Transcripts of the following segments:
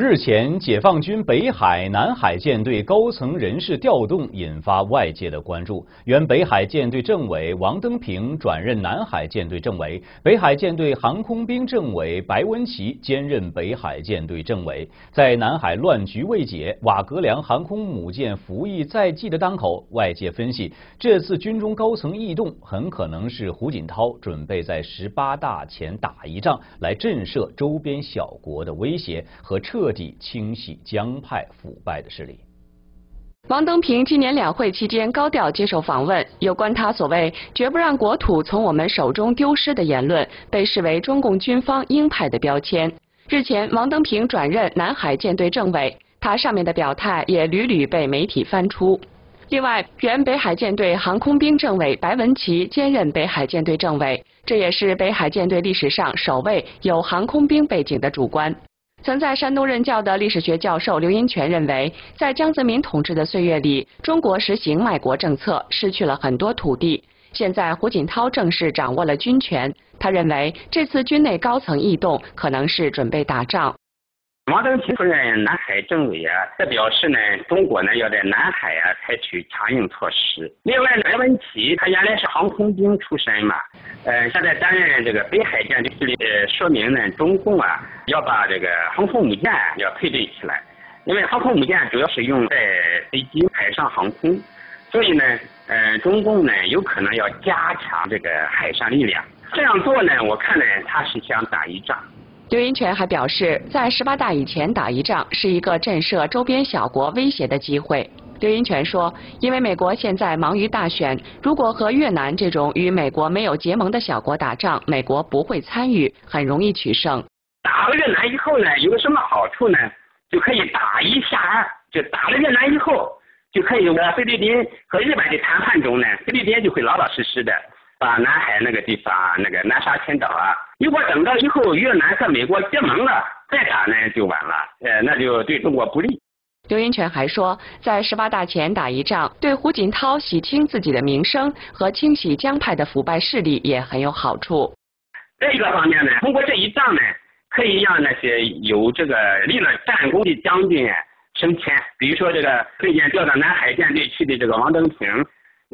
日前，解放军北海、南海舰队高层人事调动引发外界的关注。原北海舰队政委王登平转任南海舰队政委，北海舰队航空兵政委白文奇兼任北海舰队政委。在南海乱局未解、瓦格良航空母舰服役在即的当口，外界分析，这次军中高层异动很可能是胡锦涛准备在18大前打一仗，来震慑周边小国的威胁和彻底清洗江派腐败的势力。王登平今年两会期间高调接受访问，有关他所谓“绝不让国土从我们手中丢失”的言论，被视为中共军方鹰派的标签。日前，王登平转任南海舰队政委，他上面的表态也屡屡被媒体翻出。另外，原北海舰队航空兵政委白文奇兼任北海舰队政委，这也是北海舰队历史上首位有航空兵背景的主官。 曾在山东任教的历史学教授刘荫权认为，在江泽民统治的岁月里，中国实行卖国政策，失去了很多土地。现在胡锦涛正式掌握了军权，他认为这次军内高层异动可能是准备打仗。王登平出任南海政委啊，这表示呢，中国呢要在南海啊采取强硬措施。另外，白文奇他原来是航空兵出身嘛，现在担任这个北海舰队，说明呢，中共啊要把这个航空母舰要配对起来，因为航空母舰主要是用在飞机海上航空，所以呢，中共呢有可能要加强这个海上力量。这样做呢，我看呢他是想打一仗。 刘荫权还表示，在18大以前打一仗是一个震慑周边小国威胁的机会。刘荫权说，因为美国现在忙于大选，如果和越南这种与美国没有结盟的小国打仗，美国不会参与，很容易取胜。打了越南以后呢，有个什么好处呢？就可以打一下二，就打了越南以后，就可以在菲律宾和日本的谈判中呢，菲律宾就会老老实实的。 把南海那个地方，那个南沙群岛啊，如果等到以后越南和美国结盟了，再打呢就晚了，那就对中国不利。刘荫权还说，在18大前打一仗，对胡锦涛洗清自己的名声和清洗江派的腐败势力也很有好处。另一个方面呢，通过这一仗呢，可以让那些有这个立了战功的将军升迁，比如说这个最近调到南海舰队去的这个王登平。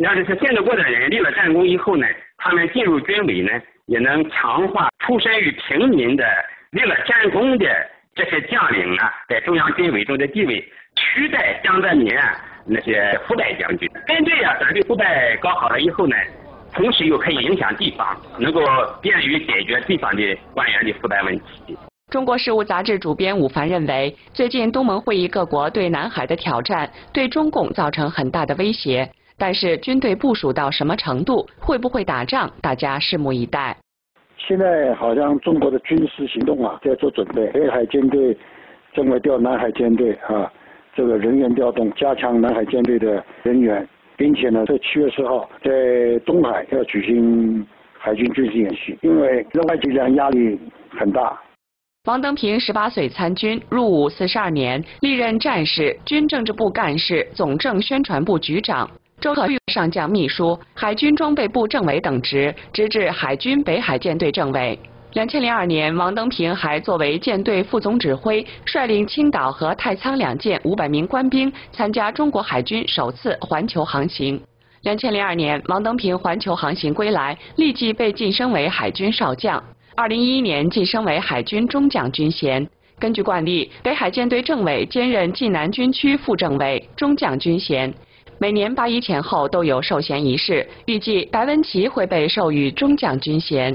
让这些建得过的人立了战功以后呢，他们进入军委呢，也能强化出身于平民的立了战功的这些将领啊，在中央军委中的地位，取代江泽民啊那些腐败将军。针对啊反对腐败搞好了以后呢，同时又可以影响地方，能够便于解决地方的官员的腐败问题。 中国事务杂志主编武凡认为，最近东盟会议各国对南海的挑战，对中共造成很大的威胁。 但是军队部署到什么程度，会不会打仗，大家拭目以待。现在好像中国的军事行动啊，在做准备，北海舰队正在调南海舰队啊，这个人员调动，加强南海舰队的人员，并且呢，在7月4号在东海要举行海军军事演习，因为让外界讲压力很大。 王登平18岁参军，入伍42年，历任战士、军政治部干事、总政宣传部局长、周特玉上将秘书、海军装备部政委等职，直至海军北海舰队政委。2002年，王登平还作为舰队副总指挥，率领青岛和太仓两舰500名官兵参加中国海军首次环球航行。2002年，王登平环球航行归来，立即被晋升为海军少将。 2011年晋升为海军中将军衔。根据惯例，北海舰队政委兼任晋南军区副政委、中将军衔。每年8·1前后都有授衔仪式，预计白文奇会被授予中将军衔。